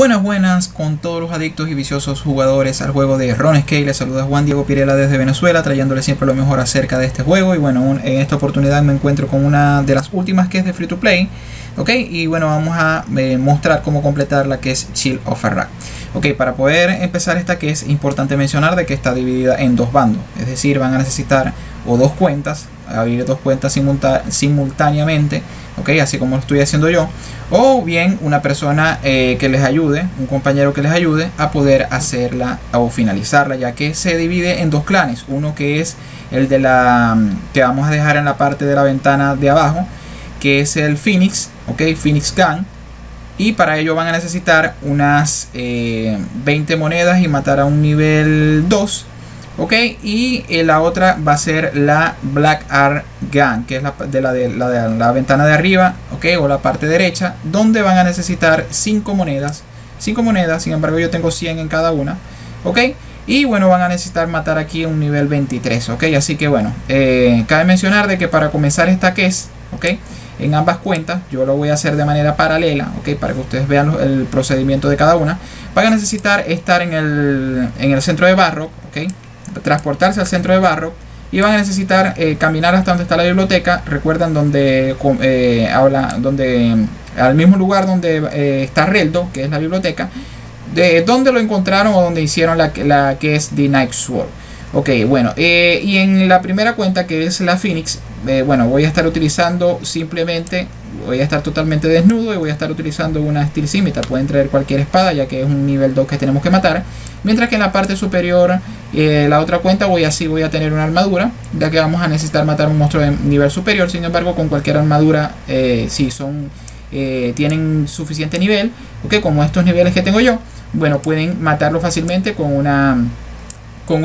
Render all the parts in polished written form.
Buenas, buenas con todos los adictos y viciosos jugadores al juego de RuneScape. Les saluda Juan Diego Pirela desde Venezuela, trayéndole siempre lo mejor acerca de este juego. Y bueno, en esta oportunidad me encuentro con una de las últimas que es de Free to Play. Ok, y bueno, vamos a mostrar cómo completar la que es Shield of Arrav. Ok, para poder empezar esta, que es importante mencionar de que está dividida en dos bandos. Es decir, van a necesitar o dos cuentas, abrir dos cuentas simultáneamente. Ok, así como lo estoy haciendo yo. O bien una persona que les ayude, un compañero que les ayude a poder hacerla o finalizarla, ya que se divide en dos clanes. Uno que es el de la que vamos a dejar en la parte de la ventana de abajo, que es el Phoenix, ok, Phoenix Gang. Y para ello van a necesitar unas 20 monedas y matar a un nivel 2. Ok, y la otra va a ser la Black Arm Gang, que es la ventana de arriba, ok, o la parte derecha, donde van a necesitar 5 monedas. 5 monedas, sin embargo yo tengo 100 en cada una, ok. Y bueno, van a necesitar matar aquí un nivel 23, ok. Así que bueno, cabe mencionar de que para comenzar esta que es, ok, en ambas cuentas, yo lo voy a hacer de manera paralela, ok, para que ustedes vean el procedimiento de cada una. Van a necesitar estar en el centro de Barrock, ok, transportarse al centro de Barrock, y van a necesitar caminar hasta donde está la biblioteca. Recuerdan donde al mismo lugar donde está Reldo, que es la biblioteca, de donde lo encontraron o donde hicieron la que es The Night's Sword. Ok, bueno, y en la primera cuenta, que es la Phoenix, bueno, voy a estar utilizando simplemente, voy a estar totalmente desnudo y voy a estar utilizando una Steel Scimitar. Pueden traer cualquier espada, ya que es un nivel 2 que tenemos que matar. Mientras que en la parte superior, la otra cuenta, voy a tener una armadura, ya que vamos a necesitar matar un monstruo de nivel superior. Sin embargo, con cualquier armadura, si son tienen suficiente nivel, okay, como estos niveles que tengo yo, bueno, pueden matarlo fácilmente con una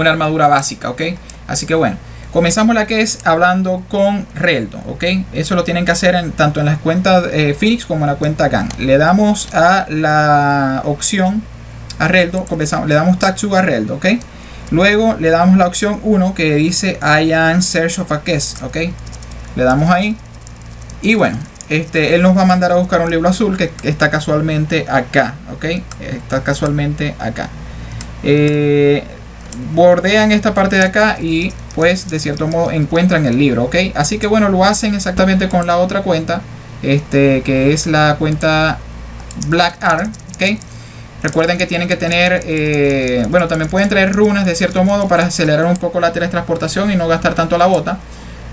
armadura básica, ok. Así que bueno, comenzamos la que es hablando con Reldo, ok. Eso lo tienen que hacer tanto en las cuentas Phoenix como en la cuenta Gang. Le damos a la opción a Reldo, comenzamos, le damos Taxu a Reldo, ok. Luego le damos la opción 1 que dice I am search of a guest, ok. Le damos ahí y bueno, él nos va a mandar a buscar un libro azul que está casualmente acá, ok. Está casualmente acá. Bordean esta parte de acá y pues de cierto modo encuentran el libro, ok. Así que bueno, lo hacen exactamente con la otra cuenta, que es la cuenta Black Arm, ok. Recuerden que tienen que tener bueno, también pueden traer runas de cierto modo para acelerar un poco la teletransportación y no gastar tanto la bota,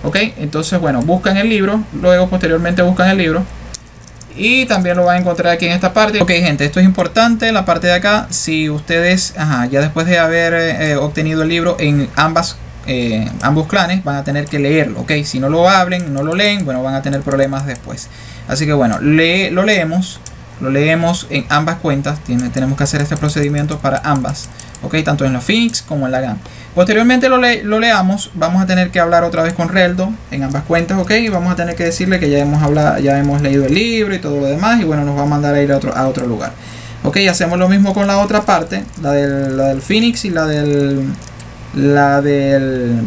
ok. Entonces bueno, buscan el libro, luego posteriormente buscan el libro y también lo van a encontrar aquí en esta parte. Ok gente, esto es importante, la parte de acá. Si ustedes, ya después de haber obtenido el libro en ambos clanes, van a tener que leerlo, ok. Si no lo abren, no lo leen, bueno, van a tener problemas después. Así que bueno, lo leemos en ambas cuentas. Tenemos que hacer este procedimiento para ambas, ok, tanto en la Phoenix como en la GAN. Posteriormente lo leamos, vamos a tener que hablar otra vez con Reldo en ambas cuentas, ok, y vamos a tener que decirle que ya hemos leído el libro y todo lo demás, y bueno, nos va a mandar a ir a otro lugar, ok. Hacemos lo mismo con la otra parte, la del Phoenix y la del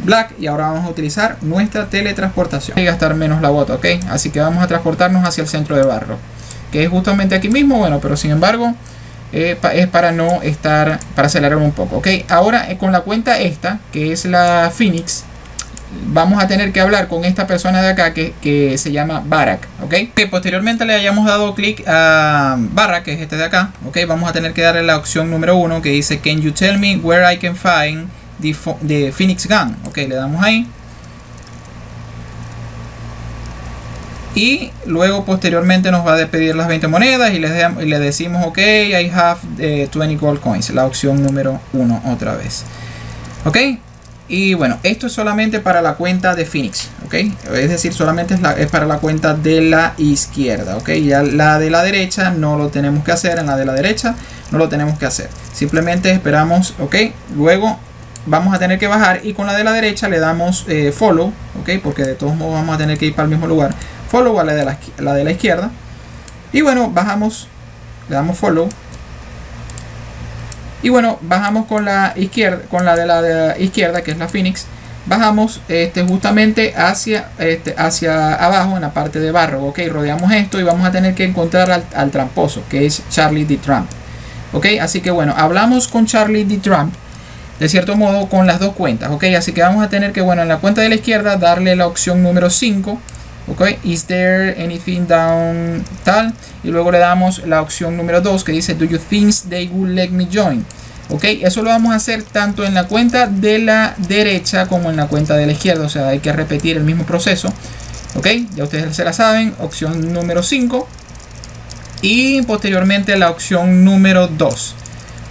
Black, y ahora vamos a utilizar nuestra teletransportación y gastar menos la bota, ok. Así que vamos a transportarnos hacia el centro de Barro, que es justamente aquí mismo, bueno, pero sin embargo es para acelerar un poco, ok. Ahora con la cuenta esta, que es la Phoenix, vamos a tener que hablar con esta persona de acá que se llama Barack, ok. Que posteriormente le hayamos dado clic a Barack, que es este de acá, ok. Vamos a tener que darle la opción número 1 que dice Can you tell me where I can find the Phoenix Gang, ok. Le damos ahí. Y luego posteriormente nos va a pedir las 20 monedas y le decimos ok, I have 20 gold coins, la opción número 1 otra vez, ok. Y bueno, esto es solamente para la cuenta de Phoenix, ok. Es decir, solamente es para la cuenta de la izquierda, ok. Ya la de la derecha no lo tenemos que hacer, en la de la derecha no lo tenemos que hacer, simplemente esperamos, ok. Luego vamos a tener que bajar y con la de la derecha le damos follow, ok, porque de todos modos vamos a tener que ir para el mismo lugar. Follow a la de la izquierda. Y bueno, bajamos, le damos follow. Y bueno, bajamos con la izquierda, con la de la izquierda, que es la Phoenix. Bajamos justamente hacia abajo en la parte de Barro, ok. Rodeamos esto y vamos a tener que encontrar al tramposo, que es Charlie D. Trump, Ok, así que bueno, hablamos con Charlie D. Trump, de cierto modo, con las dos cuentas. Ok, así que vamos a tener que, bueno, en la cuenta de la izquierda darle la opción número 5. Ok, is there anything down tal. Y luego le damos la opción número 2 que dice do you think they will let me join. Ok, eso lo vamos a hacer tanto en la cuenta de la derecha como en la cuenta de la izquierda. O sea, hay que repetir el mismo proceso. Ok, ya ustedes se la saben, opción número 5. Y posteriormente la opción número 2.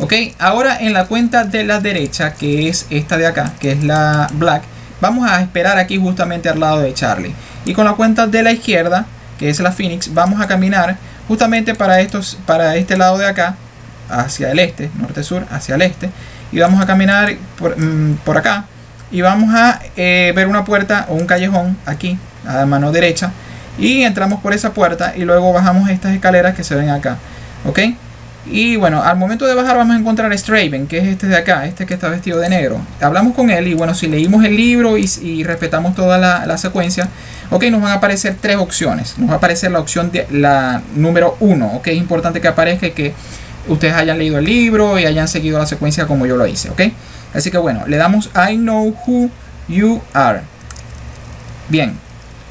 Ok, ahora en la cuenta de la derecha, que es esta de acá, que es la Black, vamos a esperar aquí justamente al lado de Charlie. Y con la cuenta de la izquierda, que es la Phoenix, vamos a caminar justamente para este lado de acá, hacia el este, norte-sur, hacia el este. Y vamos a caminar por acá. Y vamos a ver una puerta o un callejón aquí, a la mano derecha. Y entramos por esa puerta y luego bajamos estas escaleras que se ven acá. ¿Ok? Y bueno, al momento de bajar vamos a encontrar a Straven, que es este de acá, este que está vestido de negro. Hablamos con él y bueno, si leímos el libro y respetamos toda la secuencia, ok, nos van a aparecer tres opciones. Nos va a aparecer la opción de la número 1, ok, es importante que aparezca y que ustedes hayan leído el libro y hayan seguido la secuencia como yo lo hice, ok. Así que bueno, le damos I know who you are. Bien,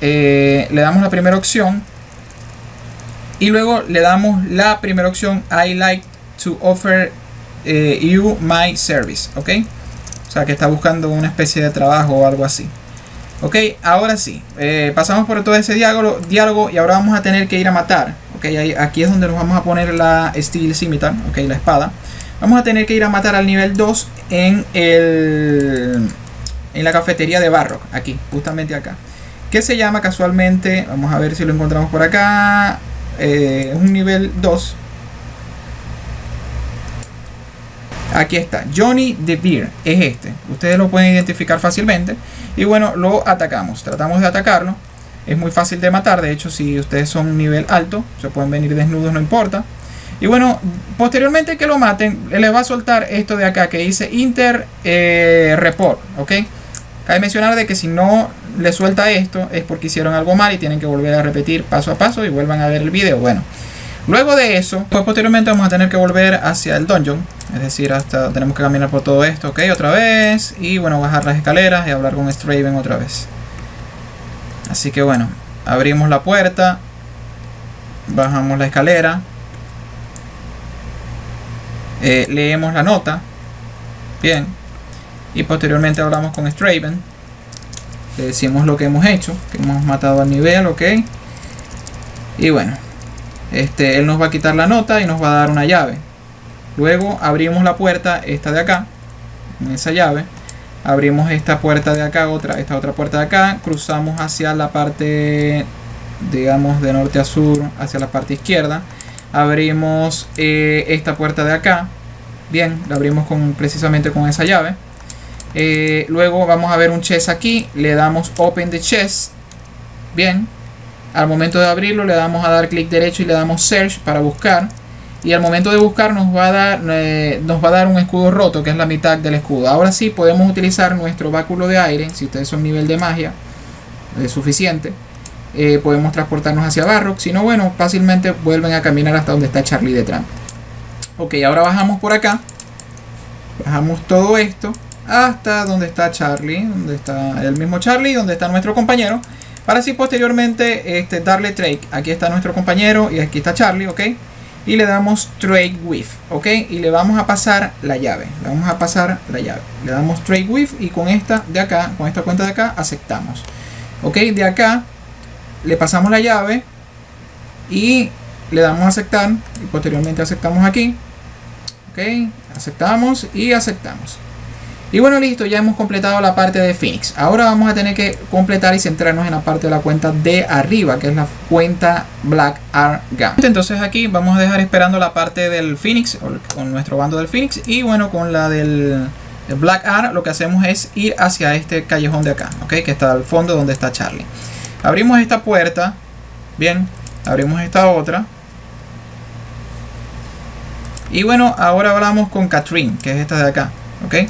le damos la primera opción. Y luego le damos la primera opción, I like to offer you my service, ok. O sea que está buscando una especie de trabajo o algo así. Ok, ahora sí, pasamos por todo ese diálogo y ahora vamos a tener que ir a matar. Ok, aquí es donde nos vamos a poner la Steel Scimitar, ok, la espada. Vamos a tener que ir a matar al nivel 2 en la cafetería de Barrock, aquí, justamente acá. Que se llama casualmente, vamos a ver si lo encontramos por acá. Es un nivel 2. Aquí está, Johnny de Beer, es este. Ustedes lo pueden identificar fácilmente. Y bueno, lo atacamos, tratamos de atacarlo. Es muy fácil de matar, de hecho si ustedes son nivel alto, se pueden venir desnudos, no importa. Y bueno, posteriormente que lo maten, les va a soltar esto de acá que dice Inter Report, ok. Cabe mencionar de que si no le suelta esto es porque hicieron algo mal y tienen que volver a repetir paso a paso y vuelvan a ver el video. Bueno, luego de eso, pues posteriormente vamos a tener que volver hacia el dungeon, es decir, hasta tenemos que caminar por todo esto, ok, otra vez. Y bueno, bajar las escaleras y hablar con Straven otra vez. Así que bueno, abrimos la puerta, bajamos la escalera, leemos la nota, bien. Y posteriormente hablamos con Straven. Le decimos lo que hemos hecho, que hemos matado al nivel, ok. Y bueno, él nos va a quitar la nota y nos va a dar una llave. Luego abrimos la puerta, esta de acá, con esa llave. Abrimos esta puerta de acá, esta otra puerta de acá. Cruzamos hacia la parte, digamos, de norte a sur, hacia la parte izquierda. Abrimos esta puerta de acá. Bien, la abrimos precisamente con esa llave. Luego vamos a ver un chest aquí. Le damos open the chest. Bien. Al momento de abrirlo le damos a dar clic derecho y le damos search para buscar. Y al momento de buscar nos va a dar un escudo roto, que es la mitad del escudo. Ahora sí podemos utilizar nuestro báculo de aire. Si ustedes son nivel de magia suficiente, podemos transportarnos hacia Barrock. Si no, bueno, fácilmente vuelven a caminar hasta donde está Charlie de Trump. Ok, ahora bajamos por acá. Bajamos todo esto hasta donde está Charlie, donde está el mismo Charlie, donde está nuestro compañero, para así posteriormente darle trade. Aquí está nuestro compañero y aquí está Charlie, ok, y le damos trade with, ok, y le vamos a pasar la llave, le damos trade with y con esta de acá, con esta cuenta de acá aceptamos, ok, de acá le pasamos la llave y le damos a aceptar y posteriormente aceptamos aquí, ok, aceptamos y aceptamos. Y bueno, listo, ya hemos completado la parte de Phoenix. Ahora vamos a tener que completar y centrarnos en la parte de la cuenta de arriba, que es la cuenta Black Arm Gang. Entonces aquí vamos a dejar esperando la parte del Phoenix, con nuestro bando del Phoenix. Y bueno, con la del Black Arm lo que hacemos es ir hacia este callejón de acá, ok, que está al fondo donde está Charlie. Abrimos esta puerta, bien, abrimos esta otra. Y bueno, ahora hablamos con Catherine, que es esta de acá, ok.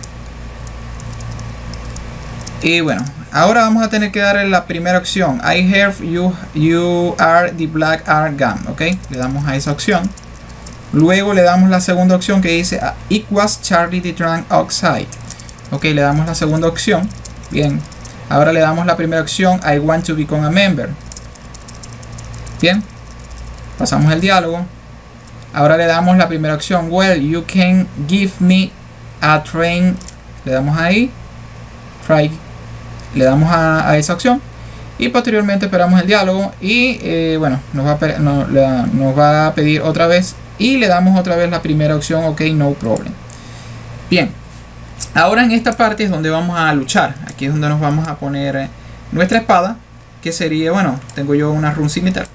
Y bueno, ahora vamos a tener que darle la primera opción. I heard you are the Black Arm Gang, ok. Le damos a esa opción. Luego le damos la segunda opción que dice It was Charlie the Tramp outside. Ok, le damos la segunda opción. Bien. Ahora le damos la primera opción, I want to become a member. Bien. Pasamos el diálogo. Ahora le damos la primera opción, well, you can give me a train. Le damos ahí. Try. Le damos a esa opción. Y posteriormente esperamos el diálogo. Y bueno, nos va a pedir otra vez. Y le damos otra vez la primera opción, ok, no problem. Bien, ahora en esta parte es donde vamos a luchar. Aquí es donde nos vamos a poner nuestra espada, que sería, bueno, tengo yo una rune scimitar.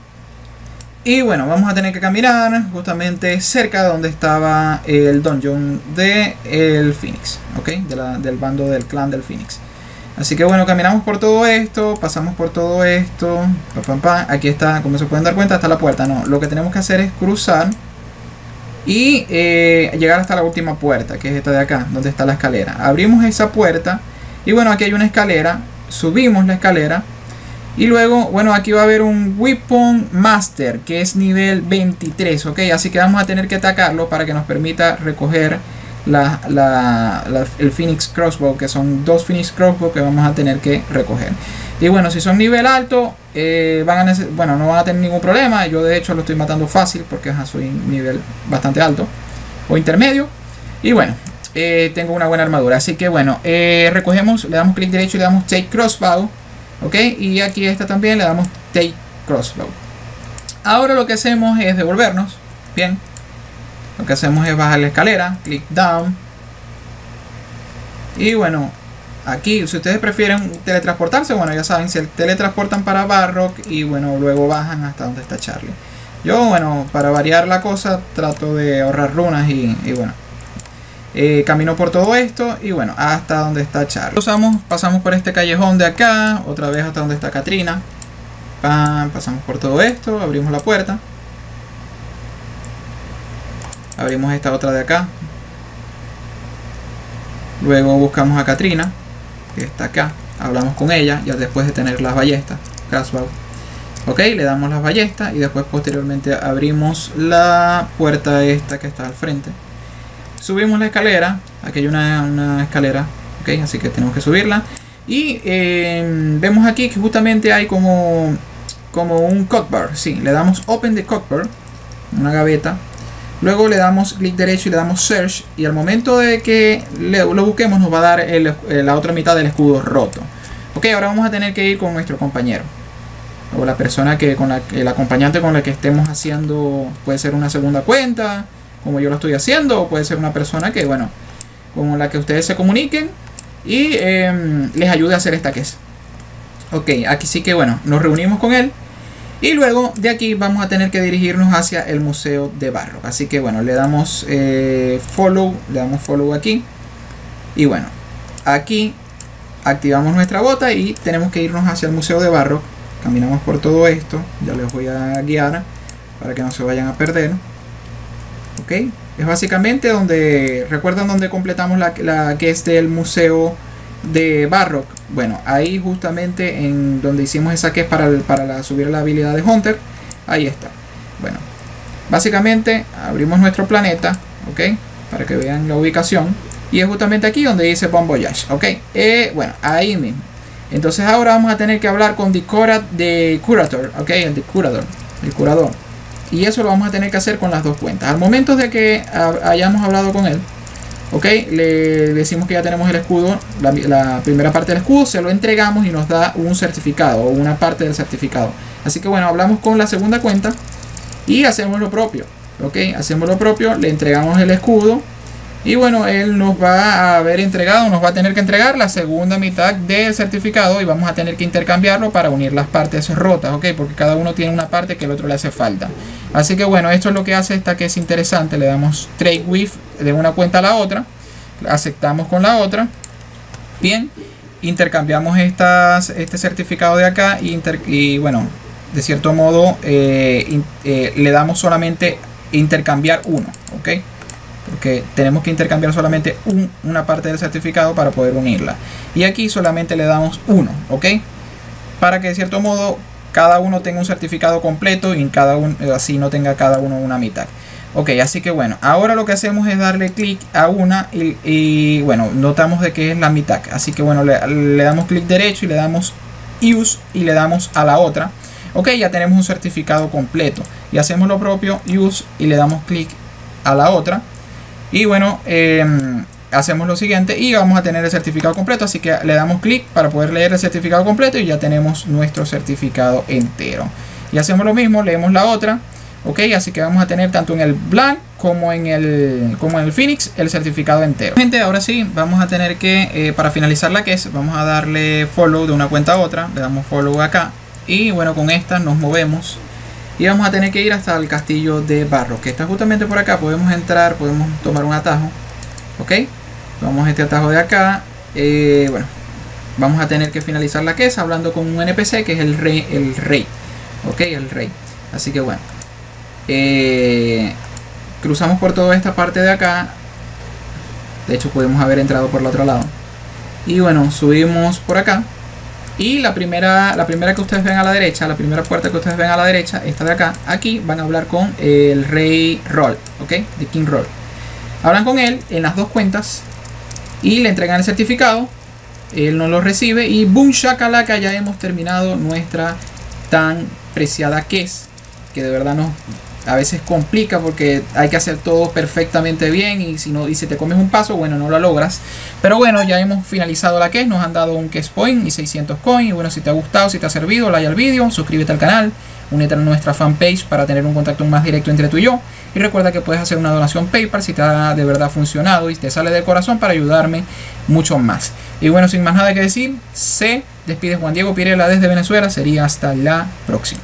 Y bueno, vamos a tener que caminar justamente cerca de donde estaba el dungeon del Phoenix, ok, del bando del clan del Phoenix. Así que bueno, caminamos por todo esto, pasamos por todo esto, aquí está, como se pueden dar cuenta, está la puerta. No, lo que tenemos que hacer es cruzar y llegar hasta la última puerta, que es esta de acá, donde está la escalera. Abrimos esa puerta y bueno, aquí hay una escalera, subimos la escalera y luego, bueno, aquí va a haber un Weapon Master que es nivel 23, ok, así que vamos a tener que atacarlo para que nos permita recoger el Phoenix Crossbow, que son dos Phoenix Crossbow que vamos a tener que recoger. Y bueno, si son nivel alto, no van a tener ningún problema. Yo de hecho lo estoy matando fácil porque soy nivel bastante alto o intermedio. Y bueno, tengo una buena armadura. Así que bueno, recogemos, le damos clic derecho y le damos Take Crossbow. Ok, y aquí esta también le damos Take Crossbow. Ahora lo que hacemos es devolvernos. Bien. Lo que hacemos es bajar la escalera, clic down. Y bueno, aquí si ustedes prefieren teletransportarse, bueno, ya saben, se teletransportan para Barrock y bueno, luego bajan hasta donde está Charlie. Yo, bueno, para variar la cosa, trato de ahorrar runas y bueno, camino por todo esto y bueno, hasta donde está Charlie. Pasamos por este callejón de acá, otra vez hasta donde está Katrina. Pam, pasamos por todo esto, abrimos la puerta. Abrimos esta otra de acá. Luego buscamos a Katrina, que está acá. Hablamos con ella, ya después de tener las ballestas. Crossbow. Ok, le damos las ballestas y después posteriormente abrimos la puerta esta que está al frente. Subimos la escalera. Aquí hay una escalera. Ok, así que tenemos que subirla. Y vemos aquí que justamente hay como un cupboard. Sí, le damos Open the Cupboard. Una gaveta. Luego le damos clic derecho y le damos search y al momento de que lo busquemos nos va a dar la otra mitad del escudo roto. Ok, ahora vamos a tener que ir con nuestro compañero o la persona el acompañante con la que estemos haciendo, puede ser una segunda cuenta como yo lo estoy haciendo o puede ser una persona que bueno, con la que ustedes se comuniquen y les ayude a hacer esta quest. Ok, aquí sí que bueno, nos reunimos con él. Y luego de aquí vamos a tener que dirigirnos hacia el Museo de Barrock. Así que bueno, le damos follow aquí. Y bueno, aquí activamos nuestra bota y tenemos que irnos hacia el Museo de Barrock. Caminamos por todo esto. Ya les voy a guiar para que no se vayan a perder. Ok, es básicamente donde, ¿recuerdan donde completamos la que es del Museo de Barrock? Bueno, ahí justamente en donde hicimos esa que es para subir la habilidad de Hunter. Ahí está. Bueno, básicamente abrimos nuestro planeta, ok, para que vean la ubicación. Y es justamente aquí donde dice Bomb Voyage, ok. Bueno, ahí mismo. Entonces ahora vamos a tener que hablar con Curator, ok, el curador. Y eso lo vamos a tener que hacer con las dos cuentas. Al momento de que hayamos hablado con él, ok, le decimos que ya tenemos el escudo, la primera parte del escudo, se lo entregamos y nos da un certificado o una parte del certificado. Así que bueno, hablamos con la segunda cuenta y hacemos lo propio. Ok, hacemos lo propio, le entregamos el escudo y bueno, él nos va a haber entregado, nos va a tener que entregar la segunda mitad del certificado y vamos a tener que intercambiarlo para unir las partes rotas, ok, porque cada uno tiene una parte que el otro le hace falta. Así que bueno, esto es lo que hace esta que es interesante. Le damos trade with de una cuenta a la otra. Aceptamos con la otra. Bien. Intercambiamos este certificado de acá. Y bueno, de cierto modo le damos solamente intercambiar uno. ¿Ok? Porque tenemos que intercambiar solamente una parte del certificado para poder unirla. Y aquí solamente le damos uno. ¿Ok? Para que de cierto modo cada uno tenga un certificado completo y así no tenga cada uno una mitad. Ok, así que bueno, ahora lo que hacemos es darle clic a una y bueno, notamos de que es la mitad. Así que bueno, le damos clic derecho y le damos use y le damos a la otra. Ok, ya tenemos un certificado completo. Y hacemos lo propio, use y le damos clic a la otra. Y bueno, hacemos lo siguiente y vamos a tener el certificado completo. Así que le damos clic para poder leer el certificado completo y ya tenemos nuestro certificado entero. Y hacemos lo mismo, leemos la otra. Ok, así que vamos a tener tanto en el Black como en el Phoenix el certificado entero. Gente, ahora sí, vamos a tener que, para finalizar la quest, vamos a darle follow de una cuenta a otra. Le damos follow acá y bueno, con esta nos movemos. Y vamos a tener que ir hasta el castillo de Barrock, que está justamente por acá. Podemos entrar, podemos tomar un atajo. Ok, vamos a este atajo de acá. Bueno, vamos a tener que finalizar la quest hablando con un NPC que es el rey. Ok, el rey. Así que bueno. Cruzamos por toda esta parte de acá. De hecho podemos haber entrado por el otro lado. Y bueno, subimos por acá. Y la primera que ustedes ven a la derecha, la primera puerta que ustedes ven a la derecha, esta de acá, aquí van a hablar con el rey Roll, ¿ok? De King Roll. Hablan con él en las dos cuentas y le entregan el certificado. Él no lo recibe y boom shakalaka, ya hemos terminado nuestra tan preciada quest, que de verdad nos a veces complica porque hay que hacer todo perfectamente bien y si no, y si te comes un paso, bueno, no lo logras. Pero bueno, ya hemos finalizado la quest, nos han dado un quest point y 600 coins. Y bueno, si te ha gustado, si te ha servido, like al vídeo, suscríbete al canal, únete a nuestra fanpage para tener un contacto más directo entre tú y yo. Y recuerda que puedes hacer una donación PayPal si te ha de verdad funcionado y te sale del corazón para ayudarme mucho más. Y bueno, sin más nada que decir, se despide Juan Diego Pirela desde Venezuela, sería hasta la próxima.